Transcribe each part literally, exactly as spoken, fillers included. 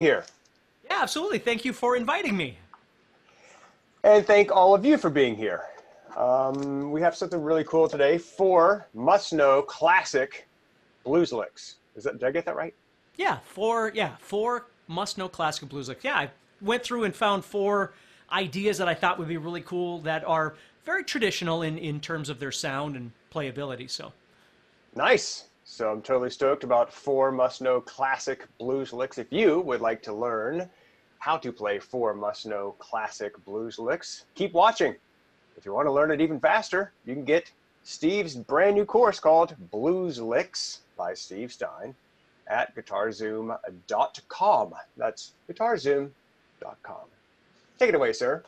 Here. Yeah, absolutely. Thank you for inviting me. And thank all of you for being here. Um, we have something really cool today. Four must-know classic blues licks. Is that, did I get that right? Yeah, four, yeah, four must-know classic blues licks. Yeah, I went through and found four ideas that I thought would be really cool that are very traditional in, in terms of their sound and playability. So nice. So I'm totally stoked about four must-know classic blues licks. If you would like to learn how to play four must-know classic blues licks, keep watching. If you want to learn it even faster, you can get Steve's brand new course called Blues Licks by Steve Stine at guitar zoom dot com. That's guitar zoom dot com. Take it away, sir.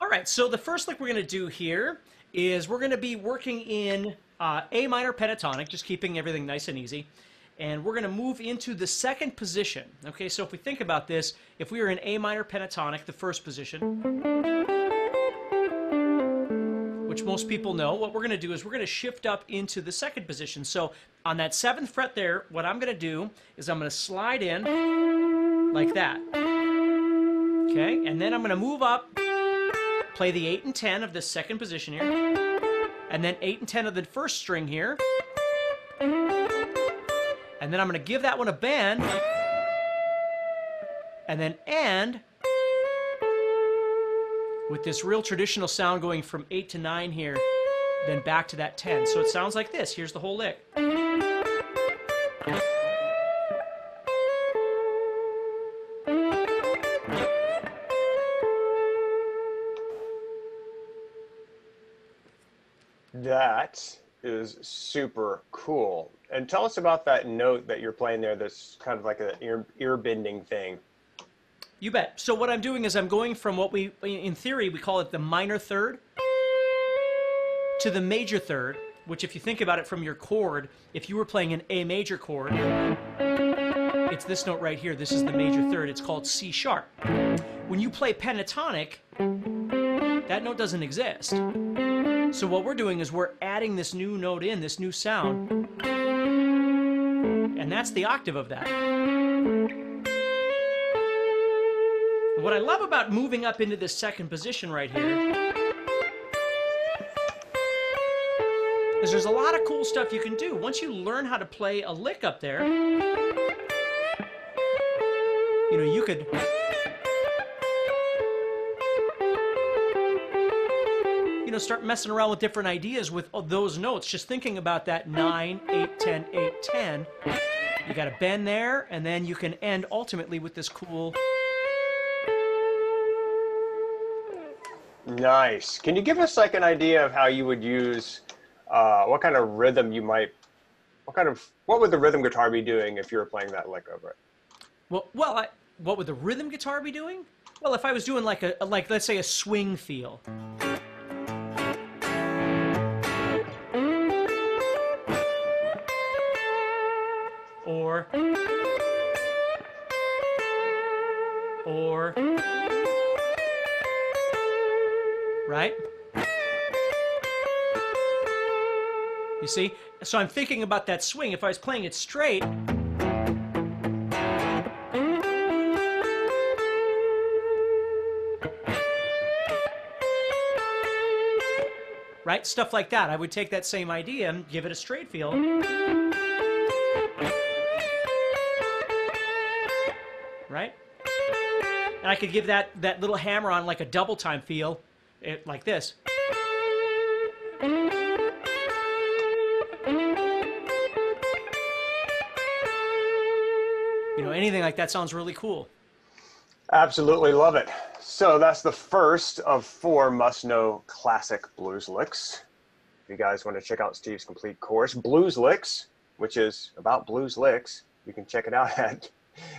All right, so the first lick we're going to do here is we're going to be working in uh, A minor pentatonic, just keeping everything nice and easy. And we're going to move into the second position. Okay, so if we think about this, if we were in A minor pentatonic, the first position, which most people know, what we're going to do is we're going to shift up into the second position. So on that seventh fret there, what I'm going to do is I'm going to slide in like that. Okay, and then I'm going to move up, play the eight and ten of this second position here, and then eight and ten of the first string here, and then I'm going to give that one a bend, and then end with this real traditional sound going from eight to nine here, then back to that ten. So it sounds like this. Here's the whole lick. That is super cool. And tell us about that note that you're playing there that's kind of like an ear, ear bending thing. You bet. So what I'm doing is I'm going from what we, in theory, we call it the minor third to the major third, which if you think about it from your chord, if you were playing an A major chord, it's this note right here. This is the major third. It's called C sharp. When you play pentatonic, that note doesn't exist. So what we're doing is we're adding this new note in, this new sound, and that's the octave of that. What I love about moving up into this second position right here is there's a lot of cool stuff you can do. Once you learn how to play a lick up there, you know, you could... you know, start messing around with different ideas with those notes. Just thinking about that nine, eight, ten, eight, ten. You got a bend there, and then you can end ultimately with this cool... Nice. Can you give us like an idea of how you would use, uh, what kind of rhythm you might, what kind of, what would the rhythm guitar be doing if you were playing that lick over it? Well, well, I, what would the rhythm guitar be doing? Well, if I was doing like a, like, let's say a swing feel. Or, or, right? You see? So I'm thinking about that swing. If I was playing it straight, right? Stuff like that. I would take that same idea and give it a straight feel. Right? And I could give that, that little hammer on like a double time feel, it, like this. You know, anything like that sounds really cool. Absolutely love it. So that's the first of four must-know classic blues licks. If you guys want to check out Steve's complete course, Blues Licks, which is about blues licks, you can check it out at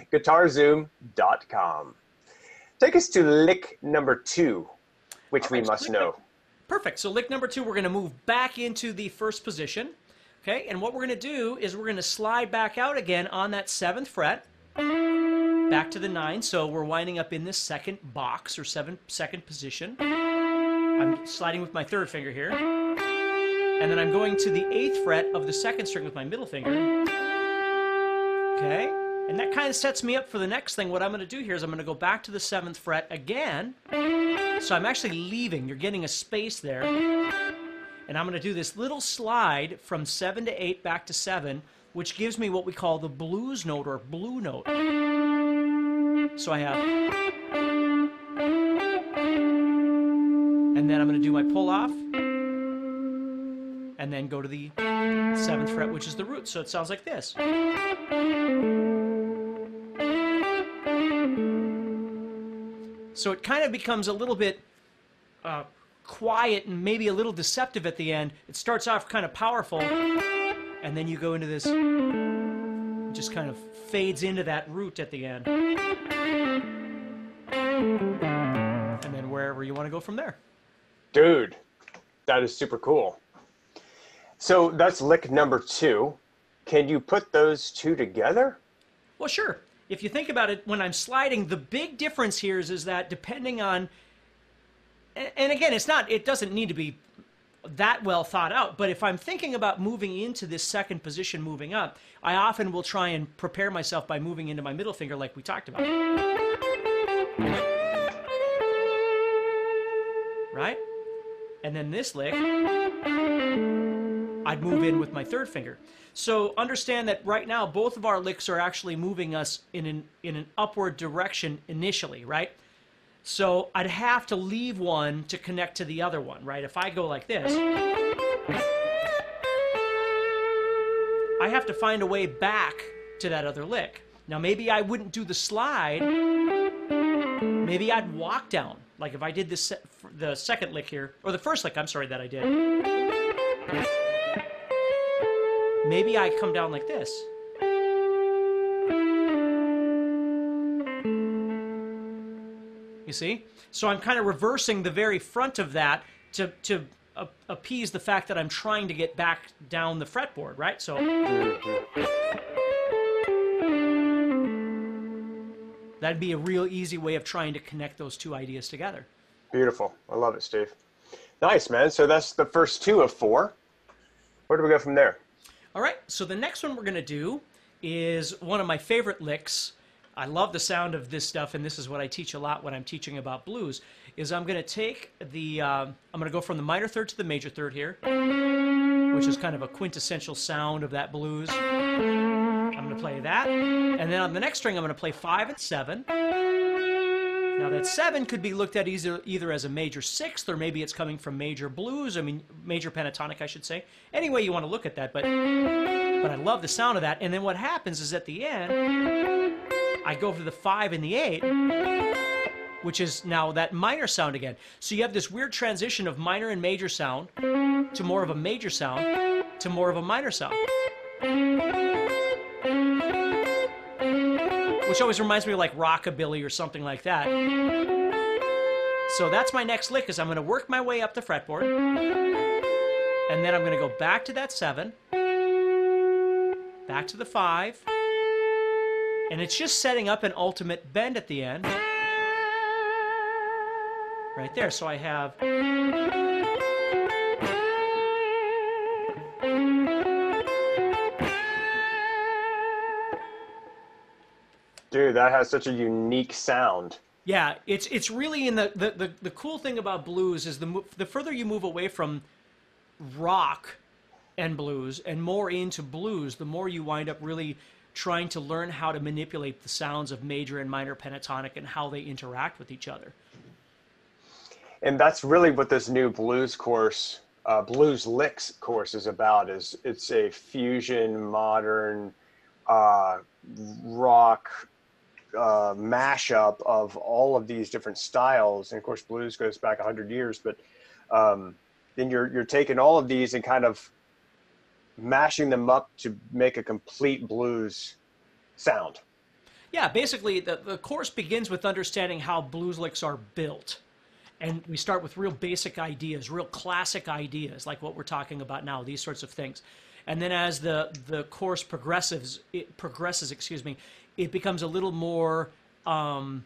guitar zoom dot com. Take us to lick number two, which right, we must so know. Perfect. So lick number two, we're going to move back into the first position. Okay, and what we're going to do is we're going to slide back out again on that seventh fret, back to the nine. So we're winding up in this second box or seven, second position. I'm sliding with my third finger here, and then I'm going to the eighth fret of the second string with my middle finger. Okay. And that kind of sets me up for the next thing. What I'm going to do here is I'm going to go back to the seventh fret again. So I'm actually leaving. You're getting a space there. And I'm going to do this little slide from seven to eight back to seven, which gives me what we call the blues note or blue note. So I have... And then I'm going to do my pull off. And then go to the seventh fret, which is the root. So it sounds like this. So it kind of becomes a little bit uh, quiet and maybe a little deceptive at the end. It starts off kind of powerful, and then you go into this, it just kind of fades into that root at the end. And then wherever you want to go from there. Dude, that is super cool. So that's lick number two. Can you put those two together? Well, sure. If you think about it, when I'm sliding, the big difference here is, is that depending on, and again, it's not, it doesn't need to be that well thought out, but if I'm thinking about moving into this second position, moving up, I often will try and prepare myself by moving into my middle finger like we talked about. Right? And then this lick, I'd move in with my third finger. So understand that right now, both of our licks are actually moving us in an, in an upward direction initially, right? So I'd have to leave one to connect to the other one, right? If I go like this, I have to find a way back to that other lick. Now, maybe I wouldn't do the slide. Maybe I'd walk down. Like if I did this, the second lick here, or the first lick, I'm sorry, that I did. Maybe I come down like this. You see? So I'm kind of reversing the very front of that to, to uh, appease the fact that I'm trying to get back down the fretboard, right? So that'd be a real easy way of trying to connect those two ideas together. Beautiful. I love it, Steve. Nice, man. So that's the first two of four. Where do we go from there? All right, so the next one we're going to do is one of my favorite licks. I love the sound of this stuff, and this is what I teach a lot when I'm teaching about blues, is I'm going to take the, uh, I'm going to go from the minor third to the major third here, which is kind of a quintessential sound of that blues. I'm going to play that, and then on the next string I'm going to play five and seven. Now that seven could be looked at either, either as a major sixth, or maybe it's coming from major blues, I mean major pentatonic I should say. Any way you want to look at that, but, but I love the sound of that. And then what happens is at the end, I go for the five and the eight, which is now that minor sound again. So you have this weird transition of minor and major sound, to more of a major sound, to more of a minor sound. Which always reminds me of like rockabilly or something like that. So that's my next lick, is I'm going to work my way up the fretboard. And then I'm going to go back to that seven. Back to the five. And it's just setting up an ultimate bend at the end. Right there. So I have... Dude, that has such a unique sound. Yeah, it's it's really in the the the, the cool thing about blues is the the further you move away from rock and blues and more into blues, the more you wind up really trying to learn how to manipulate the sounds of major and minor pentatonic and how they interact with each other. And that's really what this new blues course, uh, blues licks course, is about. Is it's a fusion modern uh, rock. Uh, mashup of all of these different styles, and of course blues goes back a hundred years, but um, then you're you're taking all of these and kind of mashing them up to make a complete blues sound. Yeah, basically the, the course begins with understanding how blues licks are built, and we start with real basic ideas, real classic ideas like what we're talking about now, these sorts of things. And then as the the course progresses, it progresses, excuse me, it becomes a little more um,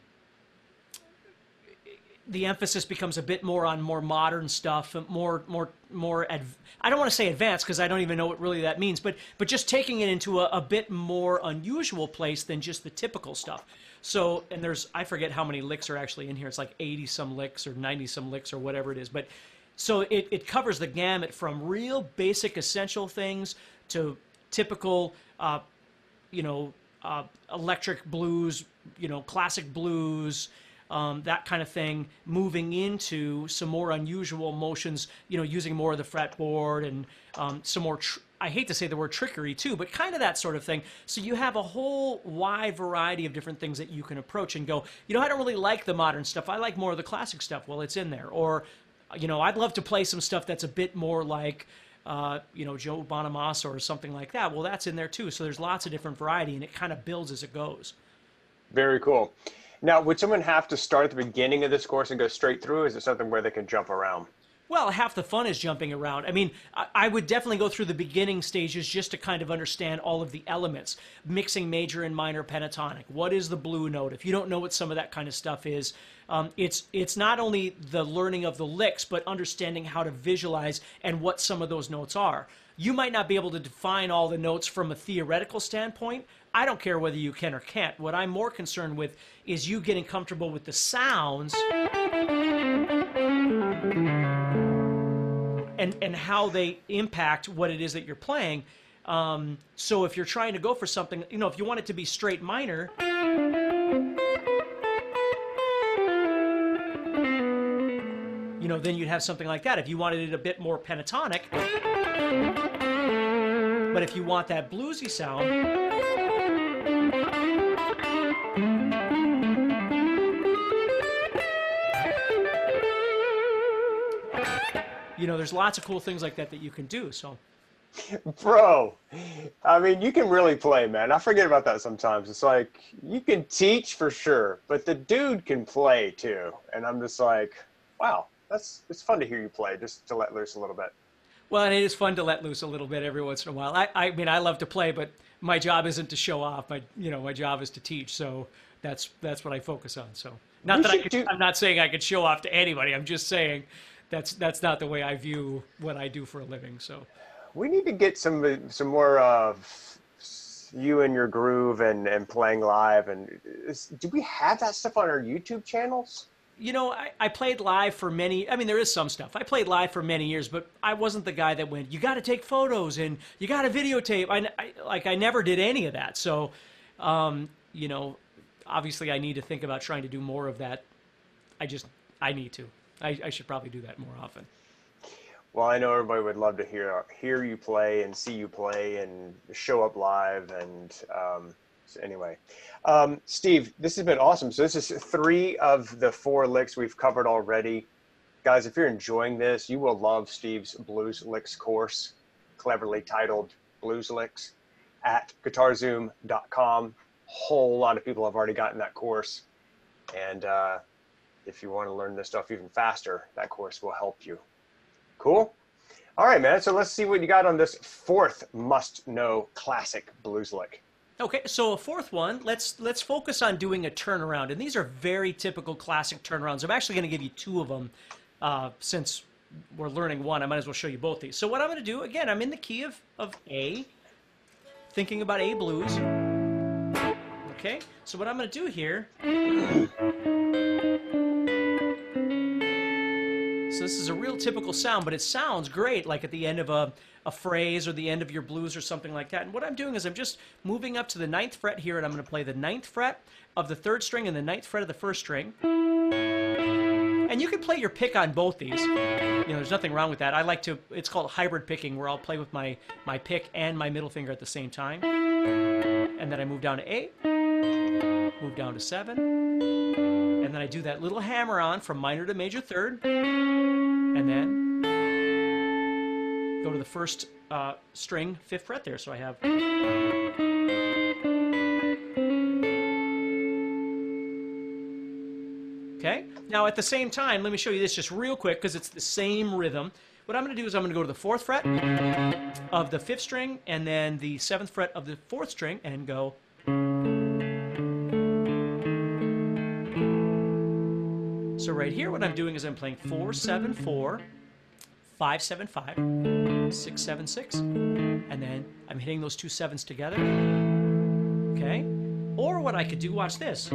the emphasis becomes a bit more on more modern stuff, more more more. Adv I don't want to say advanced because I don't even know what really that means, but but just taking it into a, a bit more unusual place than just the typical stuff. So, and there's, I forget how many licks are actually in here. It's like eighty some licks or ninety some licks or whatever it is. But so it, it covers the gamut from real basic essential things to typical, uh, you know, uh, electric blues, you know, classic blues, um, that kind of thing, moving into some more unusual motions, you know, using more of the fretboard and um, some more, tr I hate to say the word trickery too, but kind of that sort of thing. So you have a whole wide variety of different things that you can approach and go, you know, I don't really like the modern stuff. I like more of the classic stuff. Well, it's in there. Or, you know, I'd love to play some stuff that's a bit more like, uh, you know, Joe Bonamassa or something like that. Well, that's in there too. So there's lots of different variety, and it kind of builds as it goes. Very cool. Now, would someone have to start at the beginning of this course and go straight through? Or is it something where they can jump around? Well, half the fun is jumping around. I mean, I, I would definitely go through the beginning stages just to kind of understand all of the elements. Mixing major and minor pentatonic. What is the blue note? If you don't know what some of that kind of stuff is, um, it's, it's not only the learning of the licks, but understanding how to visualize and what some of those notes are. You might not be able to define all the notes from a theoretical standpoint. I don't care whether you can or can't. What I'm more concerned with is you getting comfortable with the sounds and, and how they impact what it is that you're playing. Um, so if you're trying to go for something, you know, if you want it to be straight minor, you know, then you'd have something like that. If you wanted it a bit more pentatonic, but if you want that bluesy sound, you know, there's lots of cool things like that that you can do, so. Bro, I mean, you can really play, man. I forget about that sometimes. It's like, you can teach for sure, but the dude can play too. And I'm just like, wow, that's, it's fun to hear you play, just to let loose a little bit. Well, and it is fun to let loose a little bit every once in a while. I, I mean, I love to play, but my job isn't to show off. My, you know, my job is to teach, so that's, that's what I focus on, so. Not that I could, I'm not saying I could show off to anybody. I'm just saying, That's, that's not the way I view what I do for a living, so. We need to get some, some more of you and your groove and, and playing live. And is, do we have that stuff on our YouTube channels? You know, I, I played live for many, I mean, there is some stuff. I played live for many years, but I wasn't the guy that went, you got to take photos and you got to videotape. I, I, like, I never did any of that. So, um, you know, obviously I need to think about trying to do more of that. I just, I need to. I, I should probably do that more often. Well, I know everybody would love to hear hear you play and see you play and show up live. And um, so anyway, um, Steve, this has been awesome. So this is three of the four licks we've covered already. Guys, if you're enjoying this, you will love Steve's Blues Licks course, cleverly titled Blues Licks, at guitar zoom dot com. Whole lot of people have already gotten that course. And uh, if you want to learn this stuff even faster, that course will help you. Cool? All right, man. So let's see what you got on this fourth must-know classic blues lick. Okay, so a fourth one, let's, let's focus on doing a turnaround. And these are very typical classic turnarounds. I'm actually going to give you two of them uh, since we're learning one. I might as well show you both these. So what I'm going to do, again, I'm in the key of, of A, thinking about A blues. Okay, so what I'm going to do here... So this is a real typical sound, but it sounds great, like at the end of a, a phrase or the end of your blues or something like that. And what I'm doing is I'm just moving up to the ninth fret here, and I'm going to play the ninth fret of the third string and the ninth fret of the first string. And you can play your pick on both these. You know, there's nothing wrong with that. I like to, it's called hybrid picking, where I'll play with my, my pick and my middle finger at the same time. And then I move down to eight, move down to seven. And then I do that little hammer-on from minor to major third, and then go to the first uh, string, fifth fret there. So I have, okay. Now at the same time, let me show you this just real quick because it's the same rhythm. What I'm going to do is I'm going to go to the fourth fret of the fifth string, and then the seventh fret of the fourth string, and go. So right here what I'm doing is I'm playing four seven four, five seven five, six seven six, and then I'm hitting those two sevens together. Okay? Or what I could do, watch this. If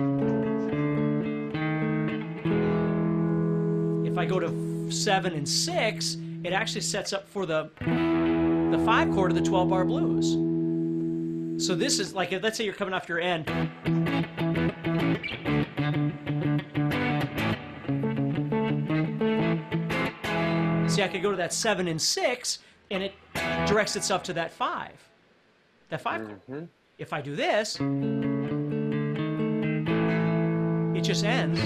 I go to seven and six, it actually sets up for the the five chord of the twelve bar blues. So this is like, let's say you're coming off your end. See, I could go to that seven and six, and it directs itself to that five, that five chord. Mm-hmm. If I do this, it just ends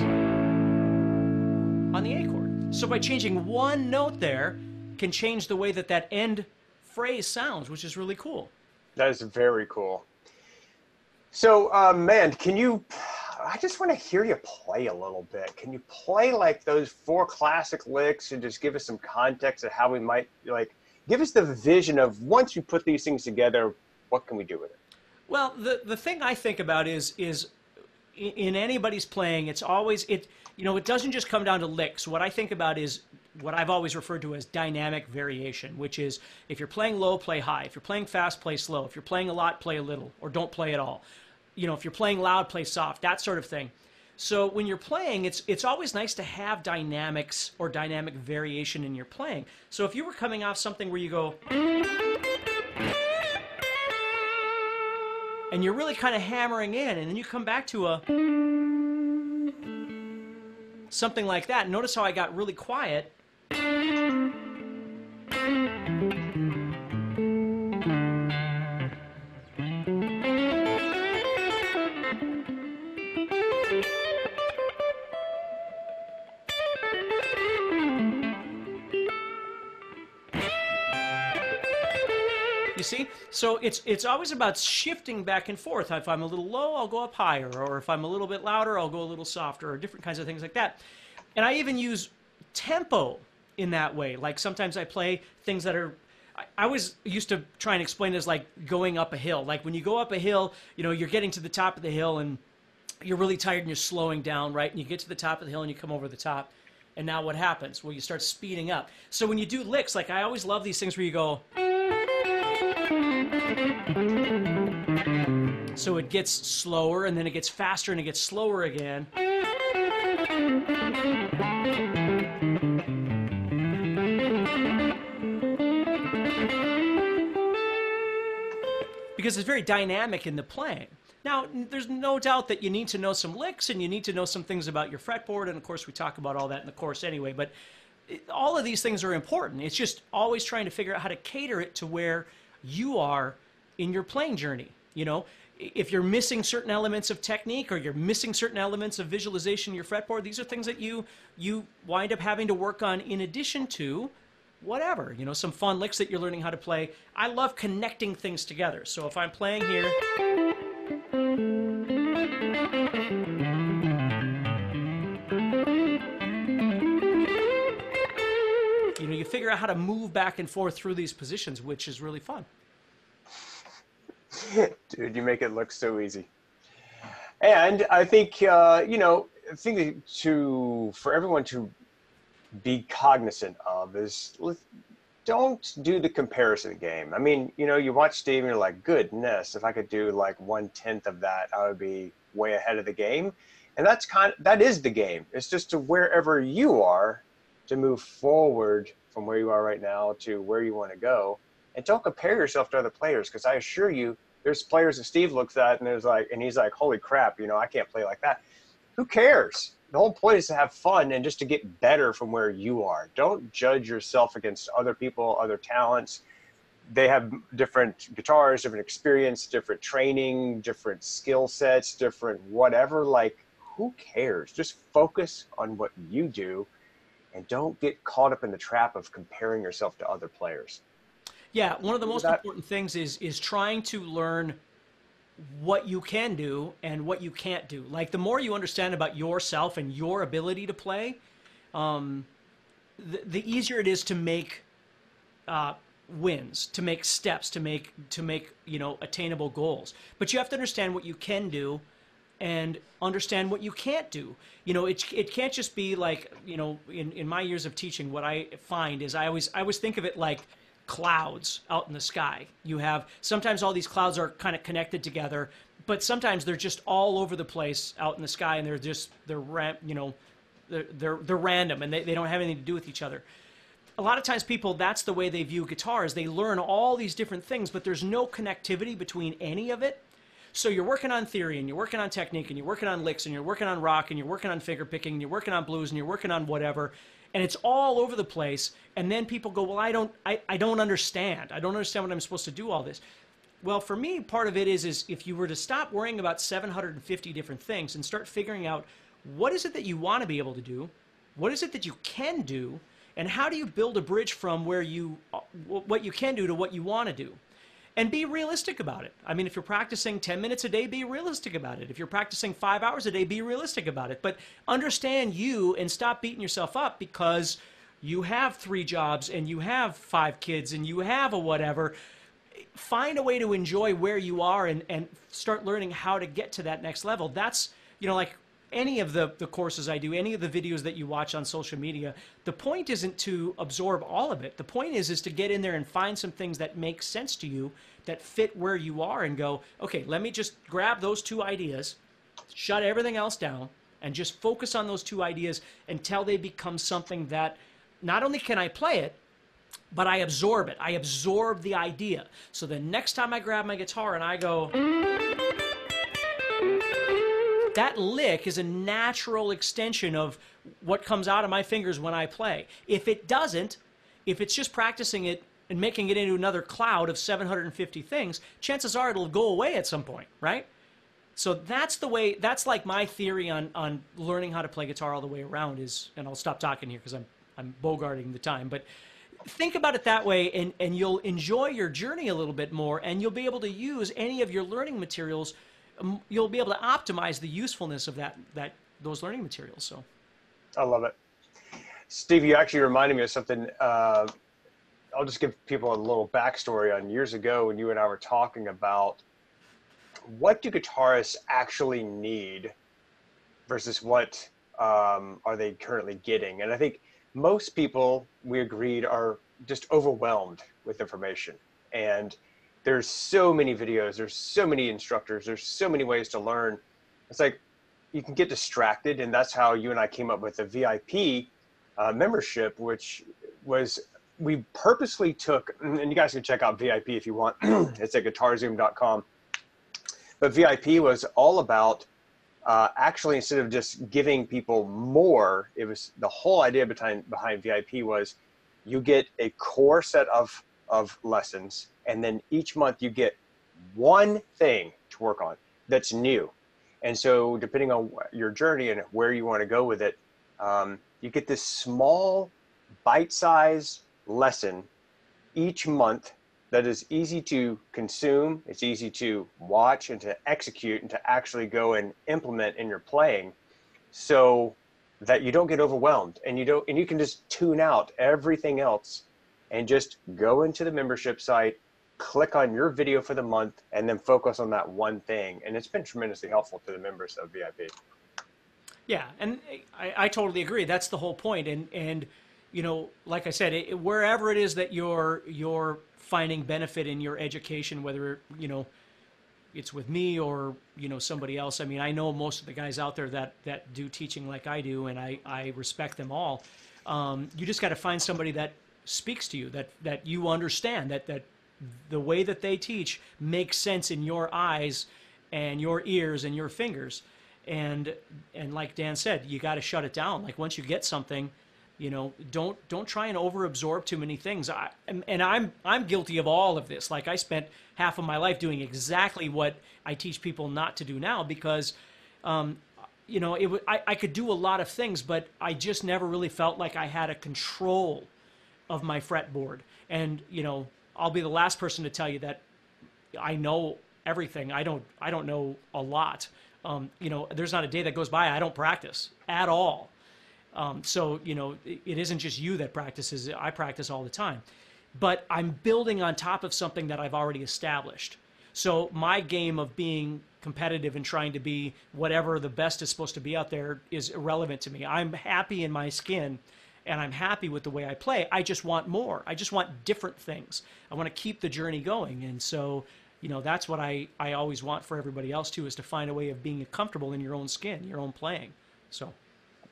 on the A chord. So by changing one note there can change the way that that end phrase sounds, which is really cool. That is very cool. So, um, man, can you, I just want to hear you play a little bit. Can you play like those four classic licks and just give us some context of how we might, like, give us the vision of once you put these things together, what can we do with it? Well, the, the thing I think about is, is in anybody's playing, it's always, it, you know, it doesn't just come down to licks. What I think about is what I've always referred to as dynamic variation, which is if you're playing low, play high. If you're playing fast, play slow. If you're playing a lot, play a little, or don't play at all. You know, if you're playing loud, play soft, that sort of thing. So when you're playing, it's, it's always nice to have dynamics or dynamic variation in your playing. So if you were coming off something where you go, and you're really kind of hammering in, and then you come back to a, something like that. Notice how I got really quiet. You see? So it's, it's always about shifting back and forth. If I'm a little low, I'll go up higher. Or if I'm a little bit louder, I'll go a little softer, or different kinds of things like that. And I even use tempo in that way. Like sometimes I play things that are, I, I always used to try and explain it as like going up a hill. Like when you go up a hill, you know, you're getting to the top of the hill and you're really tired and you're slowing down, right? And you get to the top of the hill and you come over the top. And now what happens? Well, you start speeding up. So when you do licks, like I always love these things where you go, so it gets slower, and then it gets faster, and it gets slower again. Because it's very dynamic in the playing. Now, there's no doubt that you need to know some licks, and you need to know some things about your fretboard, and of course we talk about all that in the course anyway, but it, all of these things are important. It's just always trying to figure out how to cater it to where you are in your playing journey. You know, if you're missing certain elements of technique or you're missing certain elements of visualization in your fretboard, these are things that you you wind up having to work on in addition to whatever, you know, some fun licks that you're learning how to play. I love connecting things together. So if I'm playing here, you know, you figure out how to move back and forth through these positions, which is really fun. Dude, you make it look so easy. And I think, uh, you know, I think to, for everyone to be cognizant of is, don't do the comparison game. I mean, you know, you watch Steve and you're like, goodness, if I could do like one-tenth of that, I would be way ahead of the game. And that's kind of, that is the game. It's just to wherever you are to move forward from where you are right now to where you want to go. And don't compare yourself to other players, because I assure you, there's players that Steve looks at and there's like, and he's like, holy crap, you know, I can't play like that. Who cares? The whole point is to have fun and just to get better from where you are. Don't judge yourself against other people, other talents. They have different guitars, different experience, different training, different skill sets, different whatever. Like, who cares? Just focus on what you do and don't get caught up in the trap of comparing yourself to other players. Yeah, one of the most important things is is trying to learn what you can do and what you can't do. Like the more you understand about yourself and your ability to play, um, the, the easier it is to make uh, wins, to make steps, to make to make you know attainable goals. But you have to understand what you can do and understand what you can't do. You know, it, it can't just be like, you know, in, in my years of teaching, what I find is I always, I always think of it like clouds out in the sky. You have, sometimes all these clouds are kind of connected together, but sometimes they're just all over the place out in the sky, and they're just, they're, you know, they're, they're, they're random, and they, they don't have anything to do with each other. A lot of times people, that's the way they view guitar, is they learn all these different things, but there's no connectivity between any of it. So you're working on theory, and you're working on technique, and you're working on licks, and you're working on rock, and you're working on finger picking, and you're working on blues, and you're working on whatever, and it's all over the place. And then people go, well, I don't, I, I don't understand. I don't understand what I'm supposed to do all this. Well, for me, part of it is, is if you were to stop worrying about seven hundred fifty different things and start figuring out what is it that you want to be able to do, what is it that you can do, and how do you build a bridge from where you, what you can do to what you want to do. And be realistic about it. I mean, if you're practicing ten minutes a day, be realistic about it. If you're practicing five hours a day, be realistic about it. But understand you and stop beating yourself up because you have three jobs and you have five kids and you have a whatever. Find a way to enjoy where you are and, and start learning how to get to that next level. That's, you know, like any of the, the courses I do, any of the videos that you watch on social media, the point isn't to absorb all of it. The point is, is to get in there and find some things that make sense to you, that fit where you are, and go, okay, let me just grab those two ideas, shut everything else down, and just focus on those two ideas until they become something that not only can I play it, but I absorb it. I absorb the idea. So the next time I grab my guitar and I go, that lick is a natural extension of what comes out of my fingers when I play. If it doesn't, if it's just practicing it and making it into another cloud of seven hundred fifty things, chances are it'll go away at some point, right? So that's the way, that's like my theory on, on learning how to play guitar all the way around is, and I'll stop talking here because I'm, I'm bogarting the time, but think about it that way, and, and you'll enjoy your journey a little bit more, and you'll be able to use any of your learning materials. You'll be able to optimize the usefulness of that, that those learning materials. So, I love it. Steve, you actually reminded me of something. Uh, I'll just give people a little backstory on years ago when you and I were talking about what do guitarists actually need versus what um, are they currently getting. And I think most people, we agreed, are just overwhelmed with information. And there's so many videos, there's so many instructors, there's so many ways to learn. It's like you can get distracted, and that's how you and I came up with the V I P uh, membership, which was, we purposely took, and you guys can check out V I P if you want, it's at guitar zoom dot com. But V I P was all about uh, actually, instead of just giving people more, it was the whole idea behind, behind V I P was you get a core set of of lessons, and then each month you get one thing to work on that's new. And so depending on your journey and where you want to go with it, um, you get this small bite-sized lesson each month that is easy to consume, it's easy to watch and to execute and to actually go and implement in your playing, so that you don't get overwhelmed and you don't, and you can just tune out everything else and just go into the membership site, click on your video for the month, and then focus on that one thing. And it's been tremendously helpful to the members of V I P. Yeah, and I, I totally agree. That's the whole point. And, and you know, like I said, it, wherever it is that you're, you're finding benefit in your education, whether, you know, it's with me or, you know, somebody else. I mean, I know most of the guys out there that, that do teaching like I do, and I, I respect them all. Um, you just got to find somebody that speaks to you, that that you understand, that that the way that they teach makes sense in your eyes and your ears and your fingers. And and like Dan said, you got to shut it down. Like once you get something, you know, don't don't try and overabsorb too many things. I and, and I'm I'm guilty of all of this. Like I spent half of my life doing exactly what I teach people not to do now, because um you know, it I, I could do a lot of things, but I just never really felt like I had a control of my fretboard. And you know, I'll be the last person to tell you that I know everything. I don't. I don't know a lot. Um, you know, there's not a day that goes by I don't practice at all. Um, so you know, it, it isn't just you that practices. I practice all the time, but I'm building on top of something that I've already established. So my game of being competitive and trying to be whatever the best is supposed to be out there is irrelevant to me. I'm happy in my skin, and I'm happy with the way I play. I just want more. I just want different things. I want to keep the journey going. And so, you know, that's what I, I always want for everybody else too, is to find a way of being comfortable in your own skin, your own playing. So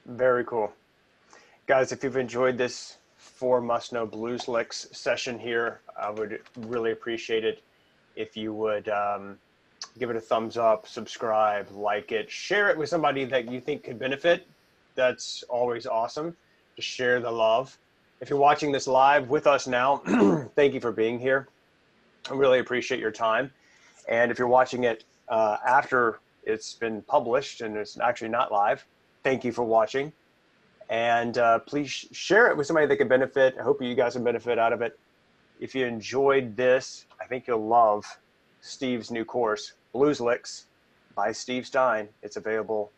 very cool. Guys, if you've enjoyed this four Must Know Blues Licks session here, I would really appreciate it if you would um, give it a thumbs up, subscribe, like it, share it with somebody that you think could benefit. That's always awesome. Just share the love. If you're watching this live with us now, thank you for being here. I really appreciate your time. And if you're watching it uh, after it's been published and it's actually not live, thank you for watching. And uh, please sh share it with somebody that can benefit. I hope you guys can benefit out of it. If you enjoyed this, I think you'll love Steve's new course, Blues Licks by Steve Stine. It's available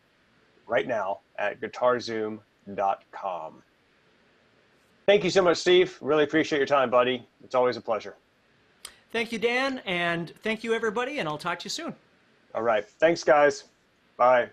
right now at guitar zoom dot com. Thank you so much, Steve. Really appreciate your time, buddy. It's always a pleasure. Thank you, Dan, and thank you, everybody, and I'll talk to you soon. All right. Thanks, guys. Bye.